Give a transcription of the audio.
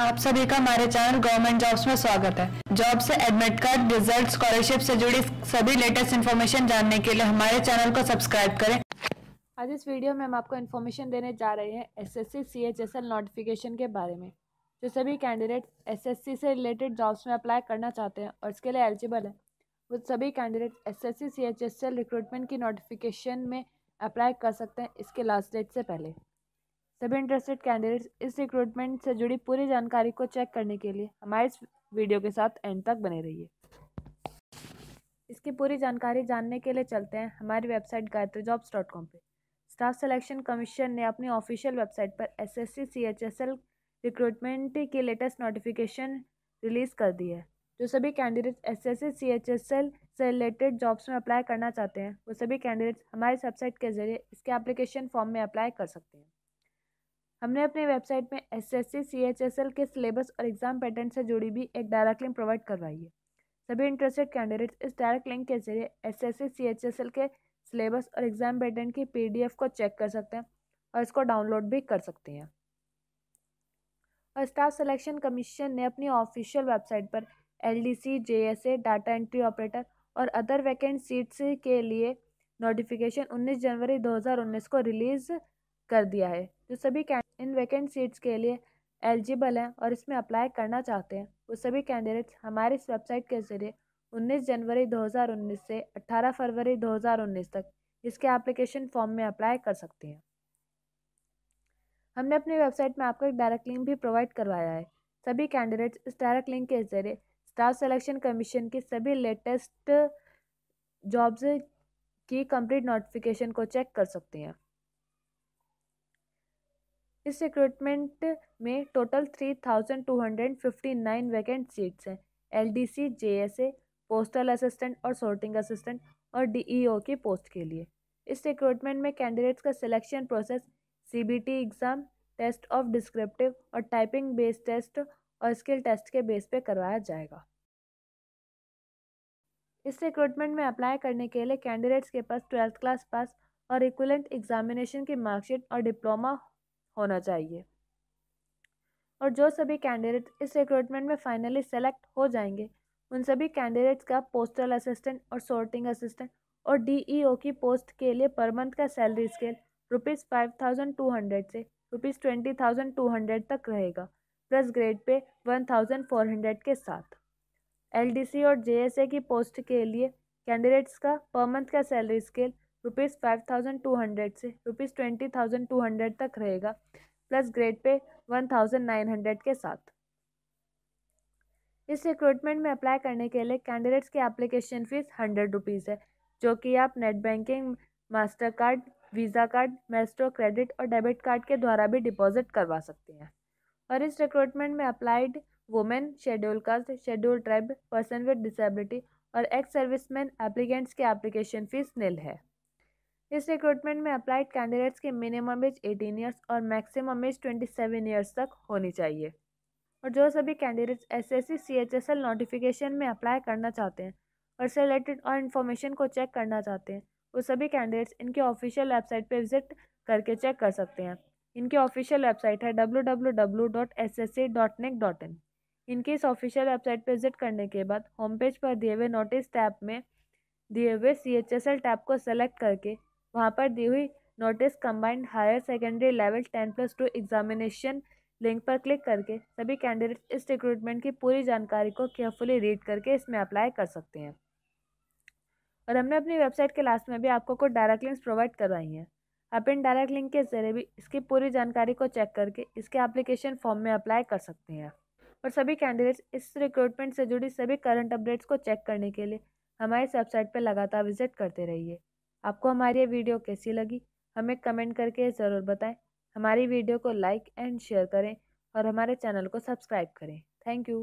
आप सभी का हमारे चैनल गवर्नमेंट जॉब्स में स्वागत है। जॉब से एडमिट कार्ड, रिजल्ट, स्कॉलरशिप से जुड़ी सभी लेटेस्ट इन्फॉर्मेशन जानने के लिए हमारे चैनल को सब्सक्राइब करें। आज इस वीडियो में हम आपको इन्फॉर्मेशन देने जा रहे हैं SSC CHSL नोटिफिकेशन के बारे में। जो सभी कैंडिडेट SSC से रिलेटेड जॉब्स में अप्लाई करना चाहते हैं और इसके लिए एलिजिबल है, वो सभी कैंडिडेट SSC CHSL रिक्रूटमेंट की नोटिफिकेशन में अप्लाई कर सकते हैं इसके लास्ट डेट से पहले। सभी इंटरेस्टेड कैंडिडेट्स इस रिक्रूटमेंट से जुड़ी पूरी जानकारी को चेक करने के लिए हमारे इस वीडियो के साथ एंड तक बने रहिए। इसकी पूरी जानकारी जानने के लिए चलते हैं हमारी वेबसाइट gayatrijobs.com पे। स्टाफ सिलेक्शन कमीशन ने अपनी ऑफिशियल वेबसाइट पर SSC CHSL रिक्रूटमेंट की लेटेस्ट नोटिफिकेशन रिलीज़ कर दी है। जो सभी कैंडिडेट्स SSC CHSL से रिलेटेड जॉब्स में अप्लाई करना चाहते हैं, वो सभी कैंडिडेट्स हमारी वेबसाइट के जरिए इसके एप्लीकेशन फॉर्म में अप्लाई कर सकते हैं। हमने अपनी वेबसाइट में SSC CHSL के सिलेबस और एग्ज़ाम पैटर्न से जुड़ी भी एक डायरेक्ट लिंक प्रोवाइड करवाई है। सभी इंटरेस्टेड कैंडिडेट्स इस डायरेक्ट लिंक के जरिए SSC CHSL के सिलेबस और एग्ज़ाम पैटर्न की PDF को चेक कर सकते हैं और इसको डाउनलोड भी कर सकते हैं। और स्टाफ सिलेक्शन कमीशन ने अपनी ऑफिशियल वेबसाइट पर LDC, JSA, data entry operator और अदर वैकेंट सीट्स के लिए नोटिफिकेशन 19 जनवरी 2019 को रिलीज़ कर दिया है। जो सभी इन वैकेंट सीट्स के लिए एलिजिबल हैं और इसमें अप्लाई करना चाहते हैं, वो सभी कैंडिडेट्स हमारी इस वेबसाइट के जरिए 19 जनवरी 2019 से 18 फरवरी 2019 तक इसके एप्लीकेशन फॉर्म में अप्लाई कर सकते हैं। हमने अपनी वेबसाइट में आपको एक डायरेक्ट लिंक भी प्रोवाइड करवाया है। सभी कैंडिडेट्स इस डायरेक्ट लिंक के जरिए स्टाफ सिलेक्शन कमीशन की सभी लेटेस्ट जॉब्स की कंप्लीट नोटिफिकेशन को चेक कर सकते हैं। इस रिक्रूटमेंट में टोटल 3259 वैकेंट सीट्स हैं। LDC, JSA, पोस्टल असिस्टेंट और सॉर्टिंग असिस्टेंट और DEO की पोस्ट के लिए। इस रिक्रूटमेंट में कैंडिडेट्स का selection process CBT exam, test of descriptive और टाइपिंग बेस्ड टेस्ट और स्किल टेस्ट के बेस पे करवाया जाएगा। इस रिक्रूटमेंट में अप्लाई करने के लिए कैंडिडेट्स के पास 12th क्लास पास और इक्विवेलेंट एग्जामिनेशन की मार्कशीट और डिप्लोमा होना चाहिए। और जो सभी कैंडिडेट इस रिक्रूटमेंट में फाइनली सेलेक्ट हो जाएंगे, उन सभी कैंडिडेट्स का पोस्टल असिस्टेंट और सॉर्टिंग असिस्टेंट और DEO की पोस्ट के लिए पर मंथ का सैलरी स्केल ₹5,200 से ₹20,200 तक रहेगा, प्लस ग्रेड पे 1,400 के साथ। LDC और JSA की पोस्ट के लिए कैंडिडेट्स का पर मंथ का सैलरी स्केल ₹5,200 से ₹20,200 तक रहेगा, प्लस ग्रेड पे 1,900 के साथ। इस रिक्रूटमेंट में अप्लाई करने के लिए कैंडिडेट्स की एप्लीकेशन फ़ीस ₹100 है, जो कि आप net banking, master card, visa card, maestro credit और डेबिट कार्ड के द्वारा भी डिपॉजिट करवा सकते हैं। और इस रिक्रूटमेंट में applied women, schedule caste, schedule tribe, person with disability और एक्स सर्विसमैन एप्लीकेंट्स की एप्लीकेशन फ़ीस निल है। इस रिक्रूटमेंट में अप्लाइड कैंडिडेट्स की मिनिमम एज 18 ईयर्स और मैक्सिमम एज 27 ईयर्स तक होनी चाहिए। और जो सभी कैंडिडेट्स SSC CHSL नोटिफिकेशन में अप्लाई करना चाहते हैं और से रिलेटेड और इन्फॉर्मेशन को चेक करना चाहते हैं, वो सभी कैंडिडेट्स इनके ऑफिशियल वेबसाइट पर विजिट करके चेक कर सकते हैं। इनकी ऑफिशियल वेबसाइट है www.ssc.nic.in। इनकी इस ऑफिशियल वेबसाइट पर विजिट करने के बाद होम पेज पर दिए हुए नोटिस टैब में दिए हुए CHSL टैब को सेलेक्ट करके वहाँ पर दी हुई notice combined higher secondary level 10+2 examination link पर क्लिक करके सभी कैंडिडेट्स इस रिक्रूटमेंट की पूरी जानकारी को केयरफुली रीड करके इसमें अप्लाई कर सकते हैं। और हमने अपनी वेबसाइट के लास्ट में भी आपको कुछ डायरेक्ट लिंक्स प्रोवाइड करवाई हैं। आप इन डायरेक्ट लिंक के जरिए भी इसकी पूरी जानकारी को चेक करके इसके एप्लीकेशन फॉर्म में अप्लाई कर सकते हैं। और सभी कैंडिडेट्स इस रिक्रूटमेंट से जुड़ी सभी करंट अपडेट्स को चेक करने के लिए हमारी वेबसाइट पर लगातार विजिट करते रहिए। आपको हमारी ये वीडियो कैसी लगी हमें कमेंट करके ज़रूर बताएं। हमारी वीडियो को लाइक एंड शेयर करें और हमारे चैनल को सब्सक्राइब करें। Thank you.